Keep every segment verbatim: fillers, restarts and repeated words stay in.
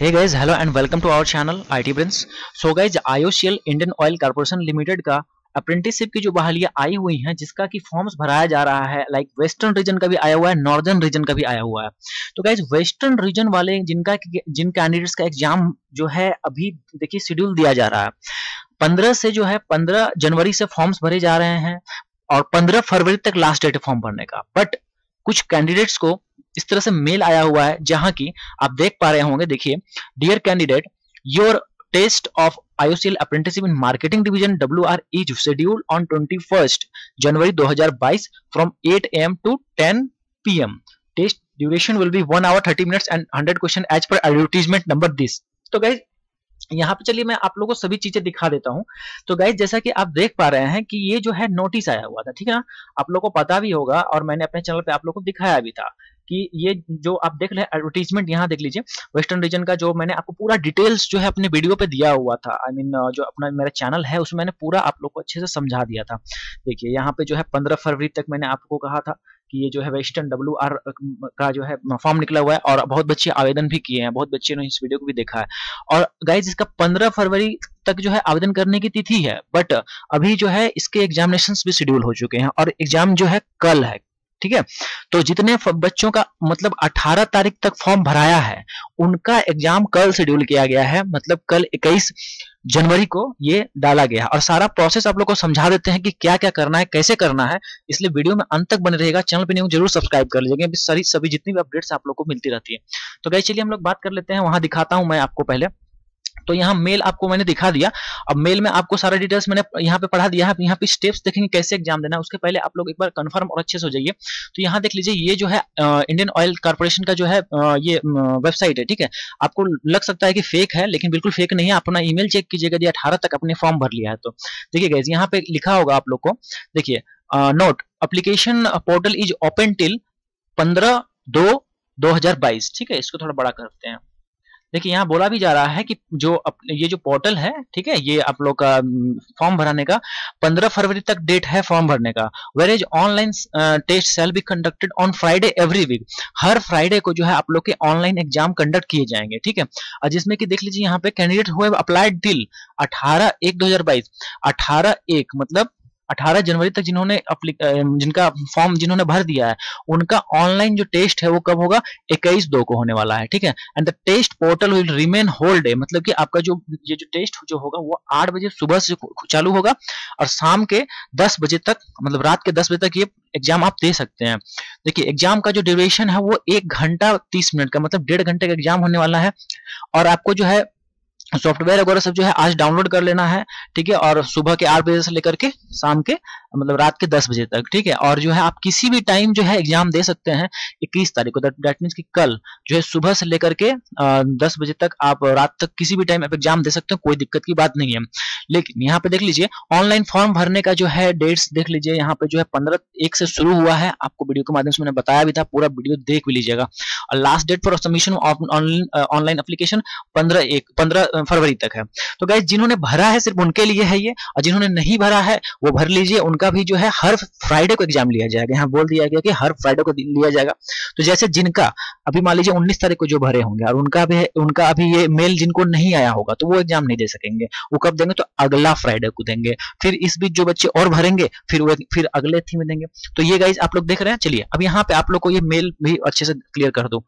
Hey guys, hello and welcome to our channel IT brains. So guys, IOCL Indian Oil Corporation Limited का apprenticeship की जो बहालियां आई हुई हैं, जिसका कि फॉर्म्स भराया जा रहा है, लाइक वेस्टर्न रीजन का भी आया हुआ है, नॉर्दर्न रीजन का भी आया हुआ है। तो गाइज, वेस्टर्न रीजन वाले जिनका जिन कैंडिडेट्स का एग्जाम जो है अभी देखिए शेड्यूल दिया जा रहा है, पंद्रह से जो है पंद्रह जनवरी से फॉर्म्स भरे जा रहे हैं और पंद्रह फरवरी तक लास्ट डेट है फॉर्म भरने का। बट कुछ कैंडिडेट्स को इस तरह से मेल आया हुआ है जहां की आप देख पा रहे होंगे, देखिए, dear candidate, your test of IOCL apprenticeship in marketing division WR is scheduled on twenty first January दो हज़ार बाईस from eight A M to ten P M. Test duration will be one hour thirty minutes and hundred question as per advertisement number this. तो guys, यहाँ पे चलिए मैं आप लोगों को सभी चीजें दिखा देता हूँ। तो गाइज, जैसा कि आप देख पा रहे हैं कि ये जो है नोटिस आया हुआ था, ठीक है ना, आप लोगों को पता भी होगा और मैंने अपने चैनल पे आप लोगों को दिखाया भी था कि ये जो आप देख रहे हैं एडवर्टीजमेंट, यहाँ देख लीजिए वेस्टर्न रीजन का, जो मैंने आपको पूरा डिटेल्स जो है अपने वीडियो पे दिया हुआ था। आई I मीन mean, जो अपना मेरा चैनल है उसमें मैंने पूरा आप लोग को अच्छे से समझा दिया था। देखिए यहाँ पे जो है पंद्रह फरवरी तक मैंने आपको कहा था कि ये जो है वेस्टर्न डब्ल्यू आर का जो है फॉर्म निकला हुआ है और बहुत बच्चे आवेदन भी किए हैं, बहुत बच्चे ने इस वीडियो को भी देखा है। और गाइज, इसका पंद्रह फरवरी तक जो है आवेदन करने की तिथि है, बट अभी जो है इसके एग्जामिनेशंस भी शेड्यूल हो चुके हैं और एग्जाम जो है कल है, ठीक है। तो जितने बच्चों का मतलब अठारह तारीख तक फॉर्म भराया है उनका एग्जाम कल शेड्यूल किया गया है, मतलब कल इक्कीस जनवरी को ये डाला गया है। और सारा प्रोसेस आप लोग को समझा देते हैं कि क्या क्या करना है, कैसे करना है, इसलिए वीडियो में अंत तक बने रहेगा। चैनल पे नहीं जरूर सब्सक्राइब कर लीजिएगा, सारी सभी जितनी भी अपडेट्स आप लोग को मिलती रहती है। तो गाइस, चलिए हम लोग बात कर लेते हैं, वहां दिखाता हूँ मैं आपको। पहले तो यहाँ मेल आपको मैंने दिखा दिया, अब मेल में आपको सारा डिटेल्स मैंने यहाँ पे पढ़ा दिया है। यहाँ पे स्टेप्स देखेंगे कैसे एग्जाम देना है, उसके पहले आप लोग एक बार कंफर्म और अच्छे से हो जाइए। तो यहाँ देख लीजिए, ये जो है इंडियन ऑयल कॉर्पोरेशन का जो है ये वेबसाइट है, ठीक है। आपको लग सकता है कि फेक है, लेकिन बिल्कुल फेक नहीं है। अपना ईमेल चेक कीजिएगा यदि अठारह तक अपने फॉर्म भर लिया है तो। देखिए गाइस, यहाँ पे लिखा होगा आप लोग को, देखिए, note, application portal is open till पंद्रह दो दो हजार बाईस, ठीक है। इसको थोड़ा बड़ा करते हैं। देखिए यहाँ बोला भी जा रहा है कि जो ये जो पोर्टल है, ठीक है, ये आप लोग का फॉर्म भराने का पंद्रह फरवरी तक डेट है फॉर्म भरने का। Where is online test shall be conducted on Friday every week. हर फ्राइडे को जो है आप लोग के ऑनलाइन एग्जाम कंडक्ट किए जाएंगे, ठीक है। और जिसमें कि देख लीजिए यहाँ पे कैंडिडेट हुए अप्लाइड टिल अठारह एक दो हजार बाईस, अठारह एक मतलब अठारह जनवरी तक जिन्होंने जिनका फॉर्म जिन्होंने भर दिया है उनका ऑनलाइन जो टेस्ट है वो कब होगा, इक्कीस दो को होने वाला है, ठीक है। And the test portal will remain whole day, मतलब कि आपका जो ये जो टेस्ट जो होगा वो आठ बजे सुबह से चालू होगा और शाम के दस बजे तक, मतलब रात के दस बजे तक ये एग्जाम आप दे सकते हैं। देखिए, एग्जाम का जो ड्यूरेशन है वो एक घंटा तीस मिनट का, मतलब डेढ़ घंटे का एग्जाम होने वाला है। और आपको जो है सॉफ्टवेयर वगैरह सब जो है आज डाउनलोड कर लेना है, ठीक है। और सुबह के आठ बजे से लेकर के शाम के मतलब रात के दस बजे तक, ठीक है। और जो है आप किसी भी टाइम जो है एग्जाम दे सकते हैं इक्कीस तारीख को, दैट मीन्स कि कल जो है सुबह से लेकर के दस बजे तक आप रात तक किसी भी टाइम आप एग्जाम दे सकते हैं, कोई दिक्कत की बात नहीं है। लेकिन यहाँ पे देख लीजिए ऑनलाइन फॉर्म भरने का जो है डेट्स देख लीजिए, यहाँ पे जो है पंद्रह एक से शुरू हुआ है, आपको वीडियो के माध्यम से मैंने बताया भी था, पूरा वीडियो देख भी लीजिएगा। और last date for submission online application पंद्रह एक पंद्रह फरवरी तक है। तो गाइस, जिन्होंने भरा है सिर्फ उनके लिए है ये, और जिन्होंने नहीं भरा है वो भर लीजिए, उनका भी जो है हर फ्राइडे को एग्जाम लिया जाएगा। यहाँ बोल दिया गया कि हर फ्राइडे को लिया जाएगा। तो जैसे जिनका अभी मान लीजिए उन्नीस तारीख को जो भरे होंगे और उनका भी उनका अभी ये मेल जिनको नहीं आया होगा तो वो एग्जाम नहीं दे सकेंगे। वो कब देंगे, तो अगला फ्राइडे को देंगे। फिर इस बीच जो बच्चे और भरेंगे फिर वो फिर अगले थीम में देंगे। तो ये गाइस आप लोग देख रहे हैं। चलिए अब यहाँ पे आप लोग को ये मेल भी अच्छे से क्लियर कर दो।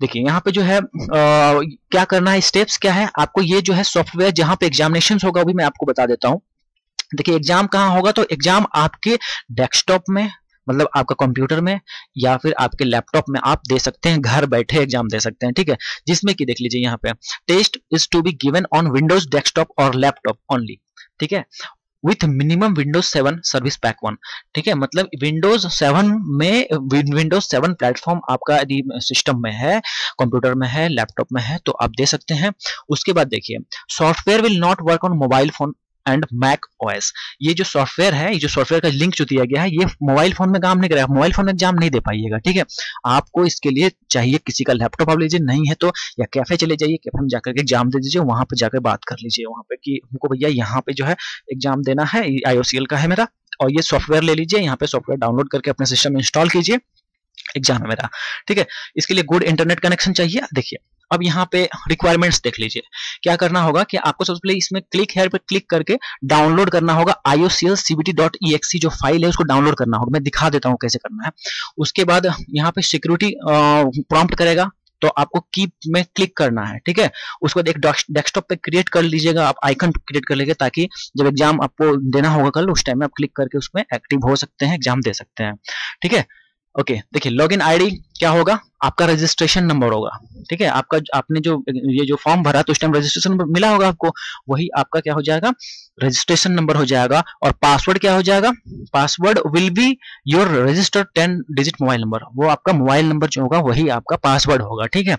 देखिए यहाँ पे जो है आ, क्या करना है, स्टेप्स क्या है। आपको ये जो है सॉफ्टवेयर जहाँ पे एग्जामिनेशन होगा भी मैं आपको बता देता हूँ। देखिए एग्जाम कहाँ होगा, तो एग्जाम आपके डेस्कटॉप में, मतलब आपका कंप्यूटर में या फिर आपके लैपटॉप में आप दे सकते हैं, घर बैठे एग्जाम दे सकते हैं, ठीक है। जिसमें कि देख लीजिए यहाँ पे test is to be given on Windows desktop और लैपटॉप ओनली, ठीक है, with minimum Windows seven service pack one, ठीक है। मतलब विंडोज सेवन में विंडोज सेवन प्लेटफॉर्म आपका यदि सिस्टम में है, कंप्यूटर में है, लैपटॉप में है तो आप दे सकते हैं। उसके बाद देखिए software will not work on mobile phone and Mac OS. ये जो सॉफ्टवेयर है, ये जो सॉफ्टवेयर का लिंक जो दिया गया है ये मोबाइल फोन में काम नहीं करेगा, मोबाइल फोन में एग्जाम नहीं दे पाइएगा, ठीक है। आपको इसके लिए चाहिए किसी का लैपटॉप आप लीजिए, नहीं है तो या कैफे चले जाइए, कैफे में जाकर के एग्जाम दे दीजिए, वहां पे जाकर बात कर लीजिए वहां पे कि हमको भैया यहाँ पे जो है एग्जाम देना है, आईओसीएल का है मेरा, और ये सॉफ्टवेयर ले लीजिए, यहाँ पे सॉफ्टवेयर डाउनलोड करके अपने सिस्टम में इंस्टॉल कीजिए, एग्जाम है मेरा, ठीक है। इसके लिए गुड इंटरनेट कनेक्शन चाहिए। देखिए अब यहाँ पे रिक्वायरमेंट्स देख लीजिए, क्या करना होगा कि आपको सबसे पहले इसमें क्लिक हेयर पे क्लिक करके डाउनलोड करना होगा I O C L C B T dot E X E जो फाइल है उसको डाउनलोड करना होगा। मैं दिखा देता हूँ कैसे करना है। उसके बाद यहाँ पे सिक्योरिटी प्रॉम्प्ट करेगा तो आपको कीप में क्लिक करना है, ठीक है। उसके बाद एक डेस्कटॉप पे क्रिएट कर लीजिएगा, आप आइकन क्रिएट कर लीजिएगा ताकि जब एग्जाम आपको देना होगा कल उस टाइम में आप क्लिक करके उसमें एक्टिव हो सकते हैं, एग्जाम दे सकते हैं, ठीक है। ओके देखिए लॉगिन आईडी क्या होगा, आपका रजिस्ट्रेशन नंबर होगा, ठीक है। आपका आपने जो ये जो फॉर्म भरा तो उस टाइम रजिस्ट्रेशन नंबर मिला होगा आपको, वही आपका क्या हो जाएगा, रजिस्ट्रेशन नंबर हो जाएगा। और पासवर्ड क्या हो जाएगा, password will be your registered ten digit mobile number, वो आपका मोबाइल नंबर जो होगा वही आपका पासवर्ड होगा, ठीक है।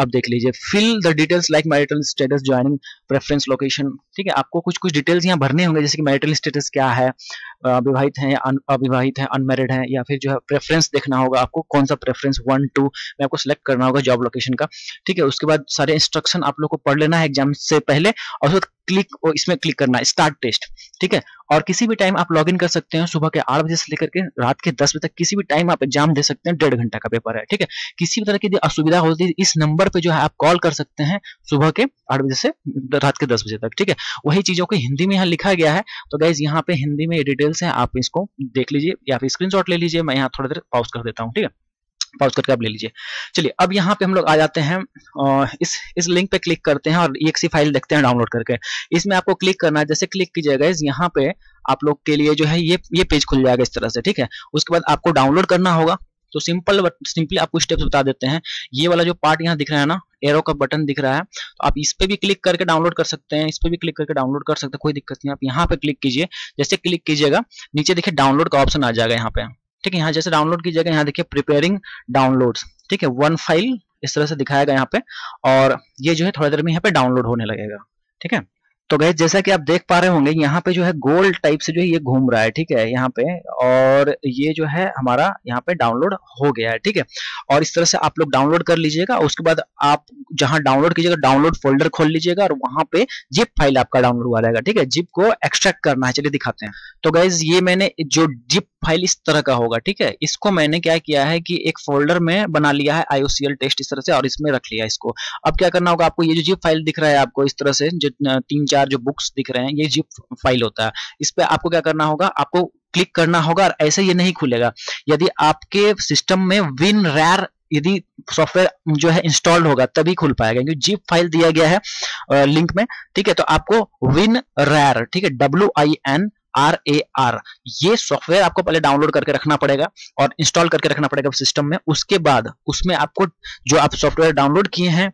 अब देख लीजिए fill the details like marital status, joining, preference, location, ठीक है। आपको कुछ कुछ डिटेल्स यहाँ भरने होंगे जैसे कि मैरिटल स्टेटस क्या है, विवाहित है, अविवाहित है, अनमेरिड है, या फिर जो है प्रेफरेंस देखना होगा आपको, कौन सा प्रेफरेंस वन टू में आपको सिलेक्ट करना होगा जॉब लोकेशन का, ठीक है। उसके बाद सारे इंस्ट्रक्शन आप लोग को पढ़ लेना है एग्जाम से पहले, और उसके बाद क्लिक इसमें क्लिक करना है स्टार्ट टेस्ट, ठीक है। और किसी भी टाइम आप लॉगिन कर सकते हैं, सुबह के आठ बजे से लेकर के रात के दस बजे तक किसी भी टाइम आप एग्जाम दे सकते हैं। डेढ़ घंटा का पेपर है, ठीक है। किसी भी तरह की असुविधा होती है इस नंबर पे जो है आप कॉल कर सकते हैं सुबह के आठ बजे से रात के दस बजे तक, ठीक है। वही चीजों को हिंदी में यहाँ लिखा गया है तो गाइज यहाँ पे हिंदी में डिटेल्स है, आप इसको देख लीजिए या फिर स्क्रीनशॉट ले लीजिए। मैं यहाँ थोड़ा देर पॉज कर देता हूँ, ठीक है, पॉज करके आप ले लीजिए। चलिए अब यहाँ पे हम लोग आ जाते हैं और इस इस लिंक पे क्लिक करते हैं और ई एक्स ई फाइल देखते हैं डाउनलोड करके। इसमें आपको क्लिक करना है, जैसे क्लिक कीजिएगा इस यहाँ पे आप लोग के लिए जो है ये ये पेज खुल जाएगा इस तरह से, ठीक है। उसके बाद आपको डाउनलोड करना होगा तो सिंपल सिंपली आपको स्टेप्स बता देते हैं। ये वाला जो पार्ट यहाँ दिख रहा है ना, एरो का बटन दिख रहा है तो आप इस पे भी क्लिक करके डाउनलोड कर सकते हैं, इस पे भी क्लिक करके डाउनलोड कर सकते हैं, कोई दिक्कत नहीं। आप यहाँ पे क्लिक कीजिए, जैसे क्लिक कीजिएगा नीचे देखिए डाउनलोड का ऑप्शन आ जाएगा यहाँ पे, ठीक है। यहाँ जैसे डाउनलोड कीजिएगा यहाँ देखिए प्रिपेयरिंग डाउनलोड्स, ठीक है, वन फाइल इस तरह से दिखाएगा यहाँ पे, और ये जो है थोड़ी देर में यहाँ पे डाउनलोड होने लगेगा, ठीक है। तो गाइस जैसा कि आप देख पा रहे होंगे यहाँ पे जो है गोल टाइप से जो है ये घूम रहा है, ठीक है, यहाँ पे, और ये जो है हमारा यहाँ पे डाउनलोड हो गया है, ठीक है। और इस तरह से आप लोग डाउनलोड कर लीजिएगा। उसके बाद आप जहाँ डाउनलोड कीजिएगा डाउनलोड फोल्डर खोल लीजिएगा और वहां पे जिप फाइल आपका डाउनलोड हुआ रहेगा, ठीक है। जिप को एक्सट्रैक्ट करना है, चलिए दिखाते हैं। तो गाइज ये मैंने जो जिप फाइल इस तरह का होगा, ठीक है, इसको मैंने क्या किया है कि एक फोल्डर में बना लिया है आई ओ सी एल टेस्ट इस तरह से और इसमें रख लिया इसको। अब क्या करना होगा आपको, ये जो जिप फाइल दिख रहा है आपको इस तरह से, जो तीन चार जो बुक्स दिख रहे हैं ये जिप फाइल होता है। इस पे आपको क्या करना होगा, आपको क्लिक करना होगा और ऐसे ये नहीं खुलेगा। यदि आपके सिस्टम में विन रैर यदि सॉफ्टवेयर जो है इंस्टॉल्ड होगा तभी खुल पाएगा, क्योंकि जिप फाइल दिया गया है लिंक में, ठीक है। तो आपको विन रैर, ठीक है, W I N R A R, ये सॉफ्टवेयर आपको पहले डाउनलोड करके रखना पड़ेगा और इंस्टॉल करके रखना पड़ेगा सिस्टम में। उसके बाद उसमें आपको जो आप सॉफ्टवेयर डाउनलोड किए हैं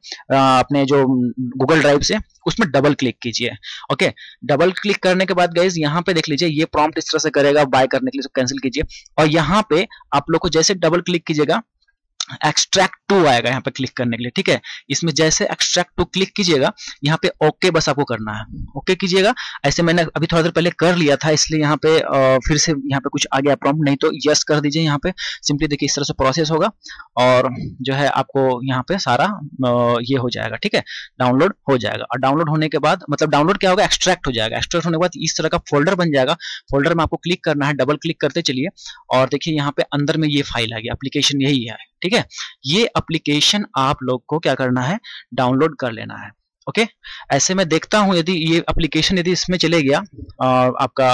अपने जो गूगल ड्राइव से उसमें डबल क्लिक कीजिए। ओके डबल क्लिक करने के बाद गाइज यहाँ पे देख लीजिए ये प्रॉम्प्ट इस तरह से करेगा बाय करने के लिए, कैंसिल कीजिए। और यहाँ पे आप लोग को जैसे डबल क्लिक कीजिएगा एक्सट्रैक्ट टू आएगा यहाँ पे क्लिक करने के लिए, ठीक है। इसमें जैसे एक्सट्रैक्ट टू क्लिक कीजिएगा यहाँ पे ओके okay बस आपको करना है, ओके okay कीजिएगा। ऐसे मैंने अभी थोड़ा देर पहले कर लिया था इसलिए यहाँ पे आ, फिर से यहाँ पे कुछ आ गया प्रॉम्प्ट, नहीं तो यस कर दीजिए यहाँ पे। सिंपली देखिए इस तरह से प्रोसेस होगा और जो है आपको यहाँ पे सारा आ, ये हो जाएगा, ठीक है, डाउनलोड हो जाएगा। और डाउनलोड होने के बाद मतलब डाउनलोड क्या होगा, एक्सट्रैक्ट हो जाएगा। एक्सट्रैक्ट होने के बाद इस तरह का फोल्डर बन जाएगा, फोल्डर में आपको क्लिक करना है, डबल क्लिक करते चलिए और देखिए यहाँ पे अंदर में ये फाइल आ गई, एप्लीकेशन यही है, ठीक है। ये एप्लीकेशन आप लोग को क्या करना है, डाउनलोड कर लेना है। ओके ऐसे मैं देखता हूं यदि ये एप्लीकेशन यदि इसमें चले गया और आपका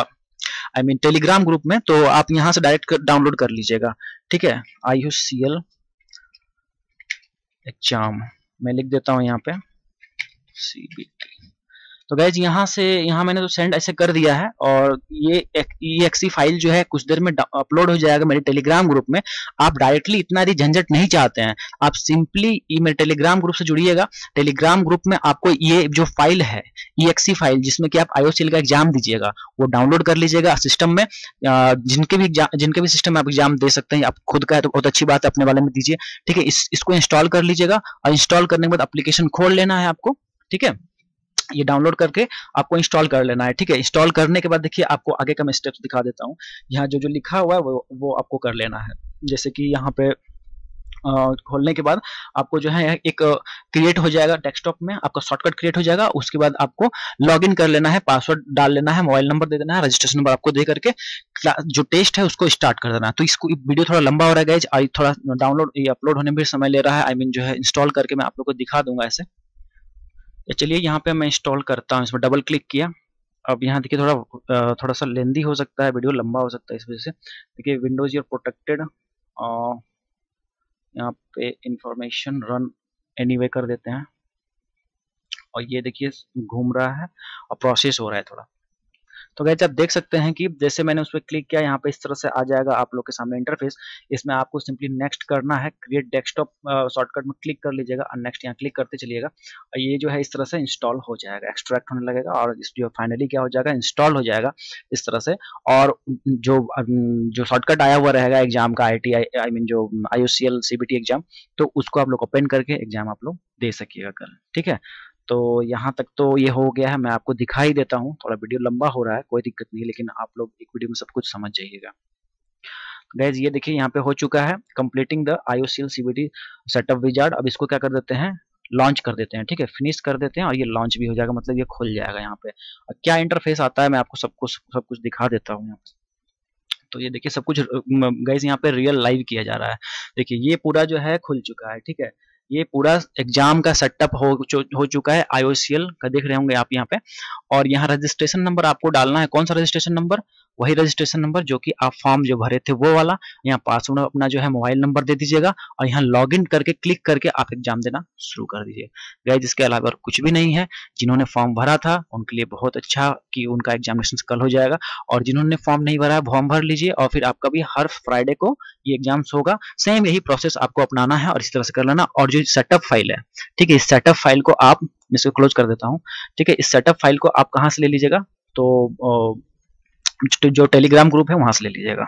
आई मीन टेलीग्राम ग्रुप में, तो आप यहां से डायरेक्ट डाउनलोड कर लीजिएगा, ठीक है। आई ओ सी एल एग्जाम मैं लिख देता हूं यहाँ पे सी बी टी। तो गाइज यहाँ से यहाँ मैंने तो सेंड ऐसे कर दिया है और ये ई एक्स ई फाइल जो है कुछ देर में अपलोड हो जाएगा मेरे टेलीग्राम ग्रुप में। आप डायरेक्टली इतना यदि झंझट नहीं चाहते हैं, आप सिंपली मेरे टेलीग्राम ग्रुप से जुड़िएगा। टेलीग्राम ग्रुप में आपको ये जो फाइल है ई एक्स ई फाइल जिसमें कि आप आई ओ सी एल का एग्जाम दीजिएगा वो डाउनलोड कर लीजिएगा सिस्टम में, जिनके भी जिनके भी सिस्टम में आप एग्जाम दे सकते हैं। आप खुद का है तो बहुत अच्छी बात है, अपने वाले में दीजिए, ठीक है। इसको इंस्टॉल कर लीजिएगा और इंस्टॉल करने के बाद एप्लीकेशन खोल लेना है आपको, ठीक है। ये डाउनलोड करके आपको इंस्टॉल कर लेना है, ठीक है। इंस्टॉल करने के बाद देखिए आपको आगे का मैं स्टेप्स दिखा देता हूँ। यहाँ जो जो लिखा हुआ है वो वो आपको कर लेना है, जैसे कि यहाँ पे खोलने के बाद आपको जो है एक क्रिएट हो जाएगा डेस्कटॉप में, आपका शॉर्टकट क्रिएट हो जाएगा। उसके बाद आपको लॉग इन कर लेना है, पासवर्ड डाल लेना है, मोबाइल नंबर दे देना है, रजिस्ट्रेशन नंबर आपको दे करके जो टेस्ट है उसको स्टार्ट कर देना है। तो इसको वीडियो थोड़ा लंबा हो रहा है गाइस, आई थोड़ा डाउनलोड ये अपलोड होने में भी समय ले रहा है, आई मीन जो है इंस्टॉल करके मैं आप लोग को दिखा दूंगा ऐसे। चलिए यहाँ पे मैं इंस्टॉल करता हूँ, इसमें डबल क्लिक किया। अब यहाँ देखिए थोड़ा थोड़ा सा लेंदी हो सकता है वीडियो, लंबा हो सकता है इस वजह से। देखिए विंडोज यूर प्रोटेक्टेड, यहाँ पे इंफॉर्मेशन रन एनीवे कर देते हैं, और ये देखिए घूम रहा है और प्रोसेस हो रहा है थोड़ा। तो गाइस आप देख सकते हैं कि जैसे मैंने उस पर क्लिक किया यहाँ पे इस तरह से आ जाएगा आप लोग के सामने इंटरफेस। इसमें आपको सिंपली नेक्स्ट करना है, क्रिएट डेस्कटॉप शॉर्टकट में क्लिक कर लीजिएगा और नेक्स्ट यहाँ क्लिक करते चलिएगा, और ये जो है इस तरह से इंस्टॉल हो जाएगा, एक्सट्रैक्ट होने लगेगा और इस जो फाइनली क्या हो जाएगा इंस्टॉल हो जाएगा इस तरह से। और जो जो शॉर्टकट आया हुआ रहेगा एग्जाम का, I T I I mean जो I O C L C B T exam, तो उसको आप लोग ओपन करके एग्जाम आप लोग दे सकिएगा कल, ठीक है। तो यहाँ तक तो ये हो गया है, मैं आपको दिखाई देता हूँ, थोड़ा वीडियो लंबा हो रहा है, कोई दिक्कत नहीं, लेकिन आप लोग एक वीडियो में सब कुछ समझ जाइएगा। गाइज ये देखिए यहाँ पे हो चुका है completing the IOCL CBT setup wizard. अब इसको क्या कर देते हैं, लॉन्च कर देते हैं, ठीक है, फिनिश कर देते हैं और ये लॉन्च भी हो जाएगा, मतलब ये खुल जाएगा यहाँ पे। और क्या इंटरफेस आता है मैं आपको सब कुछ सब कुछ दिखा देता हूँ यहाँ पे। तो ये देखिए सब कुछ गाइज यहाँ पे रियल लाइव किया जा रहा है। देखिए ये पूरा जो है खुल चुका है, ठीक है, ये पूरा एग्जाम का सेटअप हो हो चुका है आईओसीएल का, देख रहे होंगे आप यहाँ पे। और यहाँ रजिस्ट्रेशन नंबर आपको डालना है, कौन सा रजिस्ट्रेशन नंबर, वही रजिस्ट्रेशन नंबर जो कि आप फॉर्म जो भरे थे वो वाला। यहाँ पासवर्ड अपना जो है मोबाइल नंबर दे दीजिएगा और यहाँ लॉगिन करके क्लिक करके आप एग्जाम देना शुरू कर दीजिए गाइज। इसके अलावा कुछ भी नहीं है, जिन्होंने फॉर्म भरा था उनके लिए बहुत अच्छा कि उनका एग्जामिनेशन कल हो जाएगा, और जिन्होंने फॉर्म नहीं भरा है फॉर्म भर लीजिए, और फिर आपका भी हर फ्राइडे को ये एग्जाम्स होगा। सेम यही प्रोसेस आपको अपनाना है और इसी तरह से कर लेना। और जो सेटअप फाइल है, ठीक है, इस सेटअप फाइल को आप, मैं इसको क्लोज कर देता हूँ, ठीक है, इस सेटअप फाइल को आप कहाँ से ले लीजिएगा, तो जो टेलीग्राम ग्रुप है वहां से ले लीजिएगा।